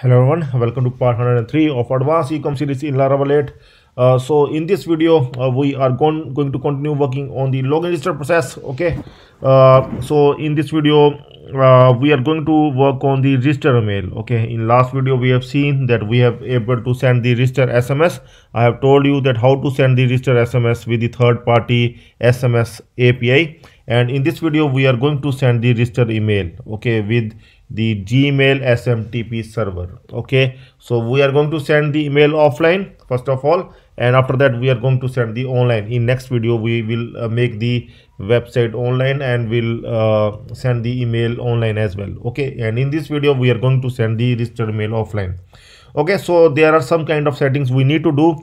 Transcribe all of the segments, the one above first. Hello everyone, welcome to part 103 of advanced ecom series in Laravel 8. So in this video we are going to continue working on the login register process. Okay, so in this video we are going to work on the register mail. Okay, in last video we have seen that we have able to send the register SMS. I have told you that how to send the register SMS with the third party SMS API, and in this video we are going to send the register email, okay, with the Gmail SMTP server. Okay, so we are going to send the email offline first of all, and after that we are going to send the online. In next video we will make the website online and will send the email online as well. Okay, and in this video we are going to send the register mail offline. Okay, so there are some kind of settings we need to do,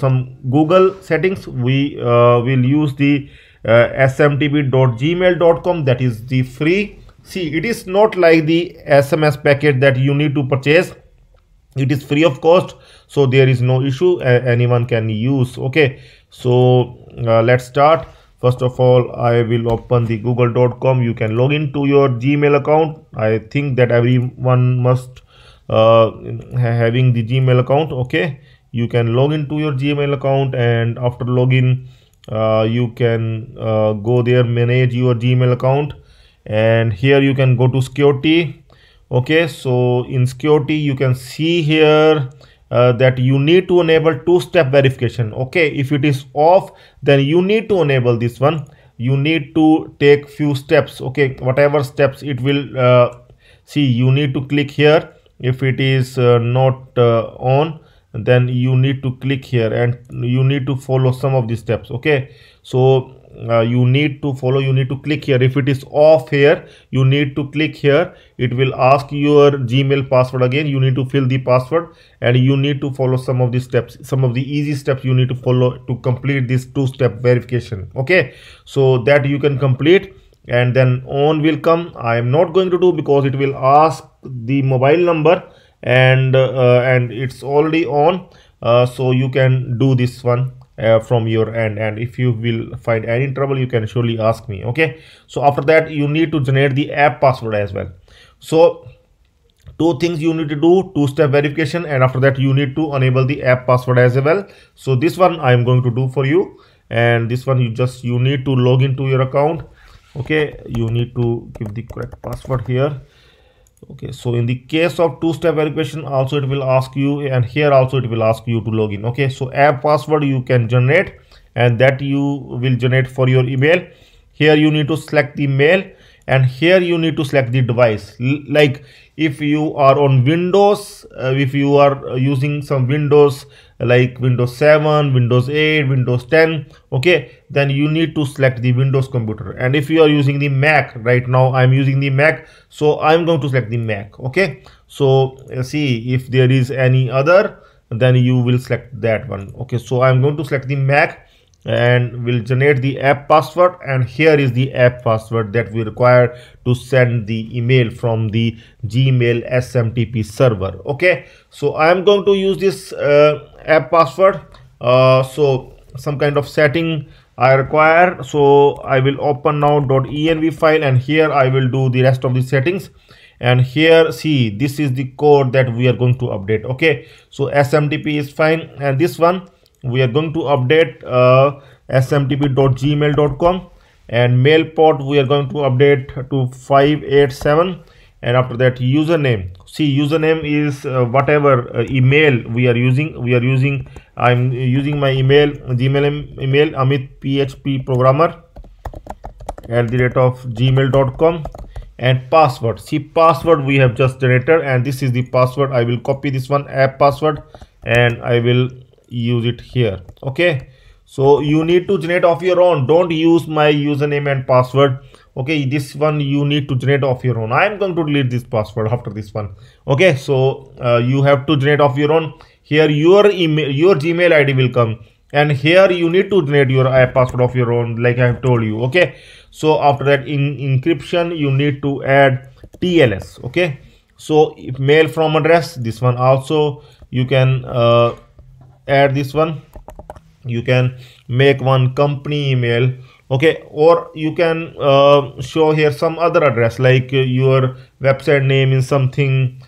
some Google settings. We will use the smtp.gmail.com, that is the free. See, it is not like the SMS package that you need to purchase. It is free of cost, so there is no issue, anyone can use. Okay, so let's start. First of all, I will open the google.com. you can log into your Gmail account. I think that everyone must having the Gmail account. Okay, you can log into your Gmail account, and after login you can go there, manage your Gmail account, and here you can go to security. Okay, so in security you can see here that you need to enable two-step verification. Okay, if it is off, then you need to enable this one. You need to take few steps. Okay, whatever steps it will see, you need to click here. If it is not on, then you need to click here and you need to follow some of these steps. Okay, so you need to follow, you need to click here. If it is off here, you need to click here. It will ask your Gmail password again. You need to fill the password and you need to follow some of the steps, some of the easy steps you need to follow to complete this two-step verification. Okay, so that you can complete, and then on will come. I am not going to do because it will ask the mobile number, and it's already on, so you can do this one from your end, and if you will find any trouble you can surely ask me. Okay, so after that you need to generate the app password as well. So two things you need to do, two-step verification, and after that you need to enable the app password as well. So this one I am going to do for you, and this one you need to log into your account. Okay, you need to give the correct password here. Okay, so in the case of two-step verification also it will ask you, and here also it will ask you to log in. Okay, so app password you can generate, and that you will generate for your email. Here you need to select the mail, and here you need to select the device. Like if you are on Windows, if you are using some Windows like Windows 7, Windows 8, Windows 10, okay, then you need to select the Windows computer. And if you are using the Mac, right now I'm using the Mac, so I'm going to select the Mac. Okay, so see, if there is any other, then you will select that one. Okay, so I'm going to select the Mac and will generate the app password, and here is the app password that we require to send the email from the Gmail SMTP server. Okay, so I am going to use this app password. So some kind of setting I require, so I will open now .env file, and here I will do the rest of the settings. And here, see, this is the code that we are going to update. Okay, so SMTP is fine, and this one we are going to update smtp.gmail.com, and mail port we are going to update to 587, and after that username. See, username is whatever email we are using. I'm using my email, Gmail email, amit.phpprogrammer@gmail.com, and password. See, password we have just generated, and this is the password. I will copy this one, app password, and I will use it here. Okay, so you need to generate off your own. Don't use my username and password. Okay, this one you need to generate off your own. I am going to delete this password after this one. Okay, so you have to generate off your own. Here your email, your Gmail ID will come, and here you need to generate your password of your own, like I have told you. Okay, so after that in encryption you need to add TLS. okay, so if mail from address, this one also you can add this one. You can make one company email, okay, or you can show here some other address, like your website name is something,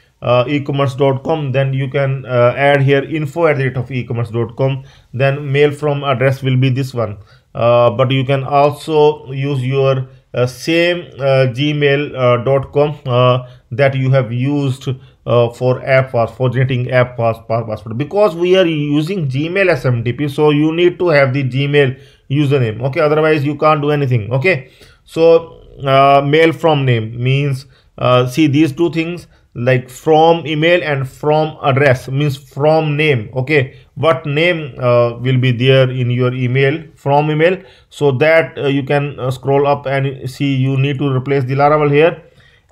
ecommerce.com, then you can add here info@ecommerce.com. Then mail from address will be this one, but you can also use your same gmail.com that you have used for app pass, for generating app password, because we are using Gmail SMTP, so you need to have the Gmail username, okay? Otherwise you can't do anything, okay? So mail from name means see, these two things, like from email and from address means from name, okay? What name will be there in your email, from email, so that you can scroll up and see. You need to replace the Laravel here,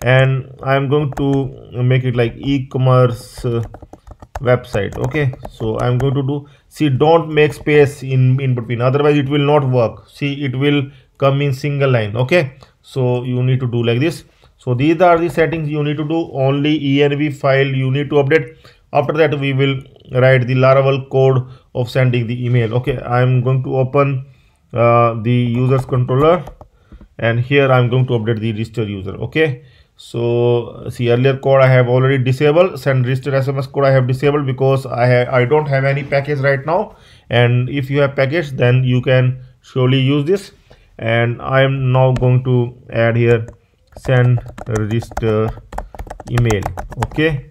and I'm going to make it like e-commerce website, okay? So I'm going to do, see, don't make space in between, otherwise it will not work. See, it will come in single line, okay? So you need to do like this. So these are the settings you need to do. Only env file you need to update. After that we will write the Laravel code of sending the email, okay? I'm going to open the users controller, and here I'm going to update the register user, okay? So see, earlier code I have already disabled, send register sms code I have disabled, because I don't have any package right now, and if you have package then you can surely use this. And I am now going to add here send register email, okay?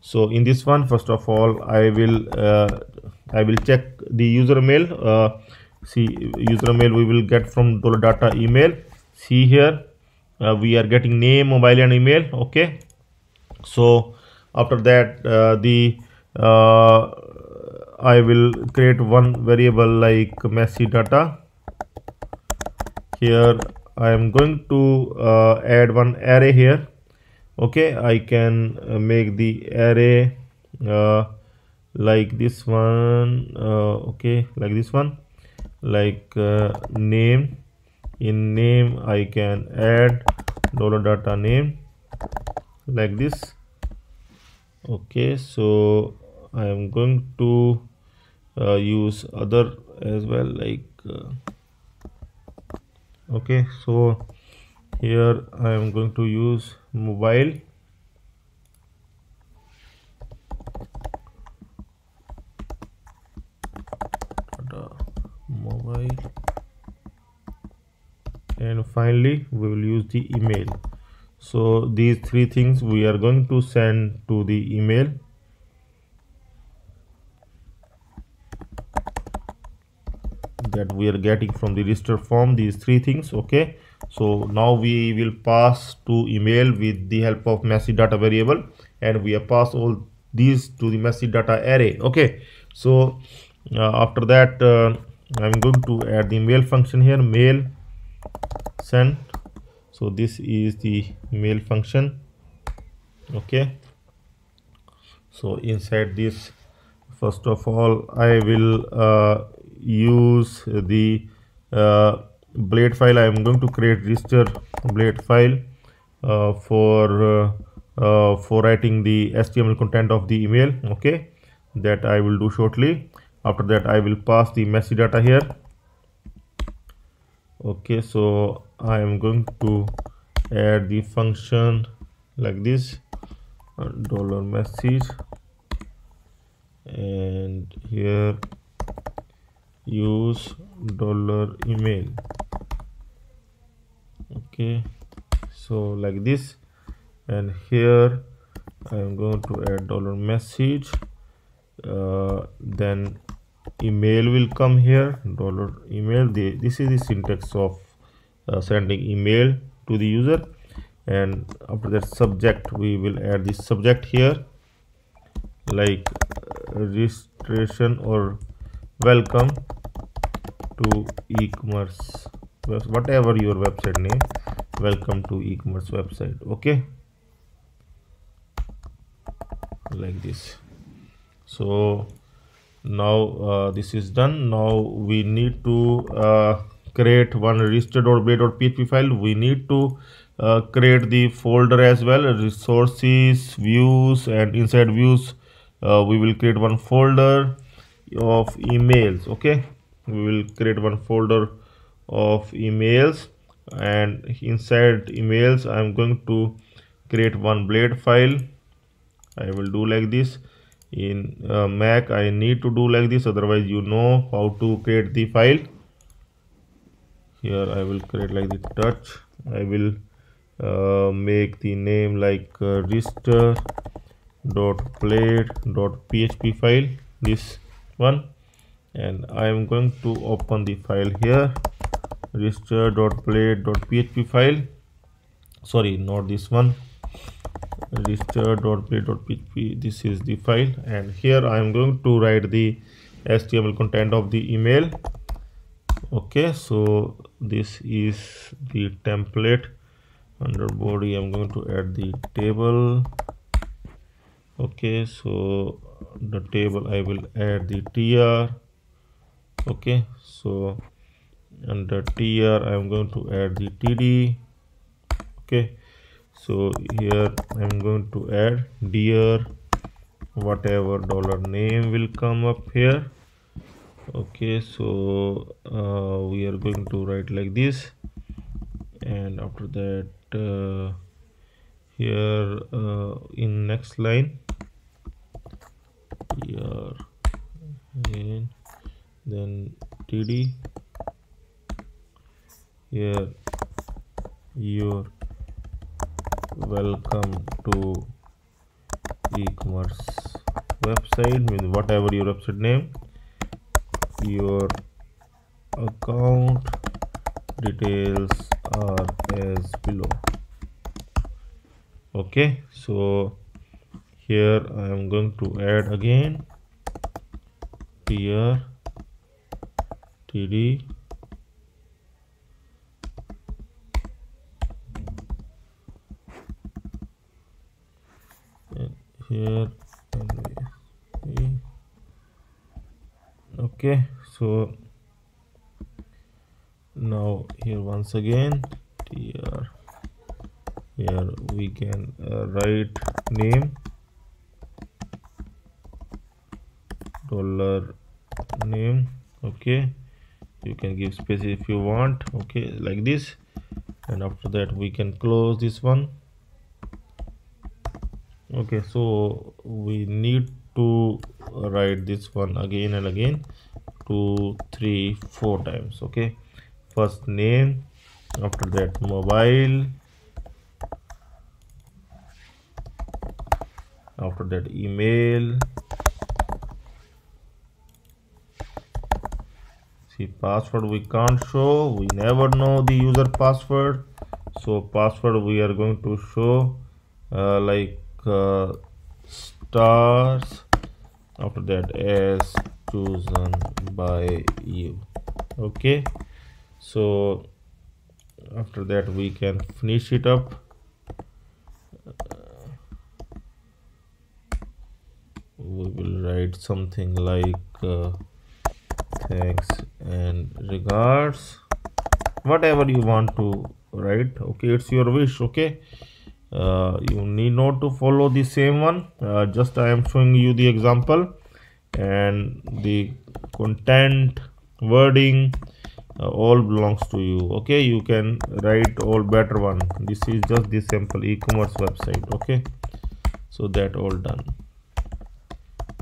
So in this one, first of all I will check the user mail. See, user mail we will get from $data email. See here, we are getting name, mobile and email, okay? So after that I will create one variable like messy data. Here I am going to add one array here, okay? I can make the array like this one, okay, like this one, like name. In name I can add $data name like this, okay? So I am going to use other as well, like okay? So here I am going to use mobile, and finally we will use the email. So these three things we are going to send to the email, that we are getting from the register form, these three things, okay? So now we will pass to email with the help of messy data variable, and we have passed all these to the messy data array, okay? So after that I'm going to add the mail function here, mail send. So this is the mail function, okay? So inside this, first of all I will use the blade file. I am going to create register blade file for writing the HTML content of the email, okay? That I will do shortly. After that I will pass the messy data here, okay? So I am going to add the function like this, dollar message, and here use dollar email, okay? So like this, and here I am going to add dollar message, then email will come here, dollar email. This is the syntax of sending email to the user. And after that subject, we will add this subject here, like registration or welcome to e-commerce, whatever your website name, welcome to e-commerce website, okay? Like this. So now this is done. Now we need to create one register.blade.php file. We need to create the folder as well, resources, views, and inside views we will create one folder of emails, okay? We will create one folder of emails, and inside emails I'm going to create one blade file I will do like this. In Mac I need to do like this, otherwise you know how to create the file. Here I will create like the touch. I will make the name like register.blade.php file, this one, and I am going to open the file here, register.blade.php file, sorry, not this one, register.blade.php. This is the file, and here I am going to write the HTML content of the email. Okay, so this is the template. Under body I'm going to add the table. Okay, so the table I will add the tr. Okay, so under tr I'm going to add the td. Okay, so here I'm going to add dear, whatever dollar name will come up here. Okay, so we are going to write like this, and after that here in next line here, and then td, here your welcome to e-commerce website, means whatever your website name, your account details are as below. Okay, so here I am going to add again tr td. Here, okay, so now here once again tr, here we can write name, dollar name. Okay, you can give space if you want. Okay, like this, and after that we can close this one. Okay, so we need to write this one again and again 2, 3, 4 times. Okay, first name, after that mobile, after that email, see password we can't show, we never know the user password, so password we are going to show like stars, after that as chosen by you. Okay, so after that we can finish it up. We will write something like thanks and regards, whatever you want to write. Okay, it's your wish. Okay, you need not to follow the same one, just I am showing you the example, and the content, wording, all belongs to you. Okay, you can write all better one. This is just the simple e-commerce website. Okay, so that all done.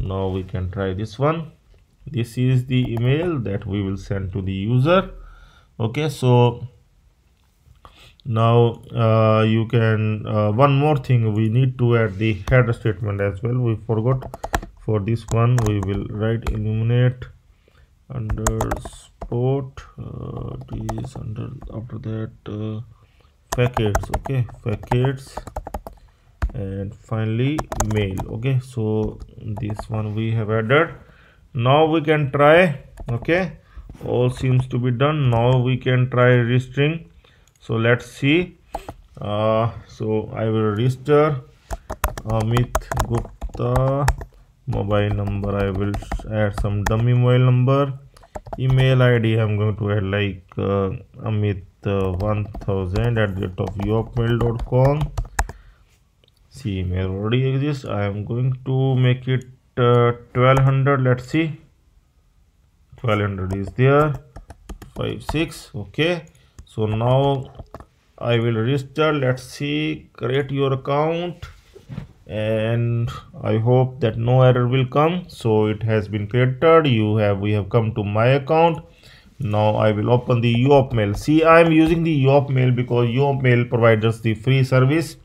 Now we can try this one. This is the email that we will send to the user. Okay, so now you can one more thing, we need to add the header statement as well. We forgot. For this one we will write illuminate underscore this under, after that packets. Okay, packets, and finally mail. Okay, so this one we have added. Now we can try. Okay, all seems to be done. Now we can try registering. So let's see. So I will register Amit Gupta, mobile number I will add some dummy mobile number, email id I'm going to add like Amit 1000@yopmail.com. see, email already exists. I am going to make it 1200. Let's see, 1200 is there, 56. Okay, so now I will register. Let's see, create your account. and I hope that no error will come. So it has been created. We have come to my account. Now I will open the Yopmail. See, I am using the Yopmail because Yopmail provides us the free service.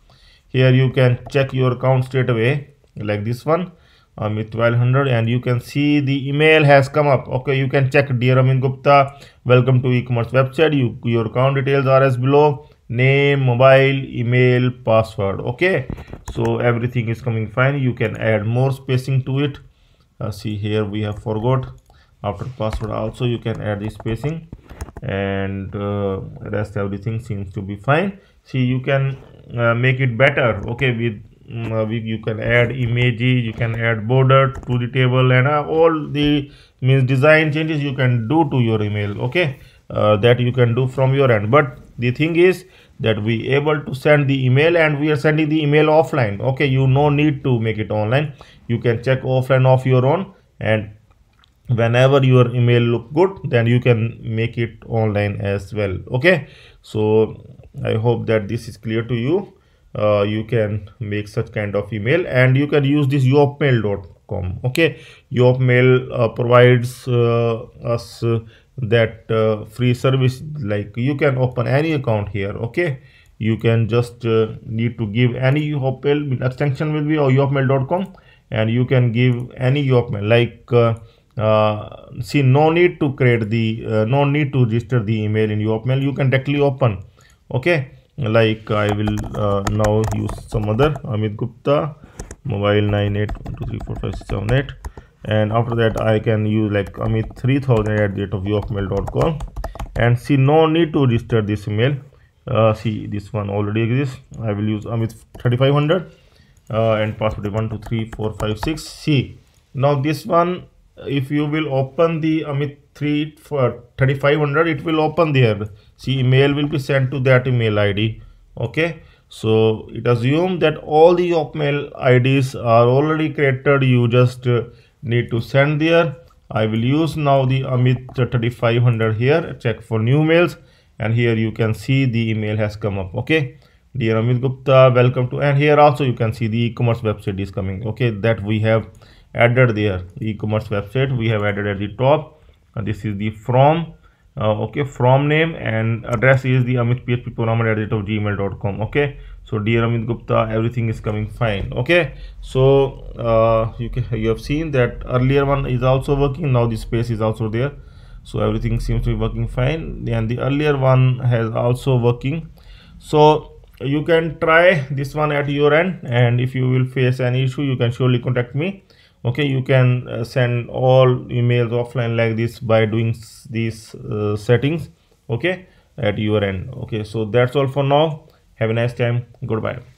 Here you can check your account straight away, like this one, Amit 1200, and you can see the email has come up. Okay, you can check, dear Amit Gupta, welcome to e-commerce website. Your account details are as below: name, mobile, email, password. Okay, so everything is coming fine. You can add more spacing to it. See, here we have forgot after password also. You can add the spacing, and rest everything seems to be fine. See, you can make it better. Okay, you can add images, you can add border to the table, and all the design changes you can do to your email. Okay, that you can do from your end. But the thing is that we able to send the email, and we are sending the email offline. Okay, you no need to make it online. You can check offline of your own, and whenever your email look good, then you can make it online as well. Okay, so I hope that this is clear to you. You can make such kind of email, and you can use this yopmail.com. okay, Yopmail provides us that free service. Like, you can open any account here. Okay, you can just need to give any Yopmail extension will be or yopmail.com, and you can give any Yopmail. Like see, no need to create the no need to register the email in Yopmail. You can directly open. Okay, like I will now use some other Amit Gupta mobile 9812345678, and after that I can use like Amit 3000 at the rate of yopmail.com, and see, no need to register this email. See, this one already exists. I will use Amit 3500 and password 123456. See, now this one, if you will open the Amit 3500, it will open there. See, email will be sent to that email ID. Okay, so it assumes that all the Yopmail IDs are already created. You just need to send there. I will use now the Amit 3500 here. Check for new mails, and here you can see the email has come up. Okay, dear Amit Gupta, welcome to, and here also you can see the e-commerce website is coming. Okay, that we have added there, e-commerce website we have added at the top. This is the from okay, from name, and address is the Amit PHP programmer at the gmail.com. okay, so dear Amit Gupta, everything is coming fine. Okay, so you have seen that earlier one is also working. Now the space is also there, so everything seems to be working fine, and the earlier one has also working. So you can try this one at your end, and if you will face any issue, you can surely contact me. Okay, you can send all emails offline like this by doing these settings, okay, at your end. Okay, so that's all for now. Have a nice time. Goodbye.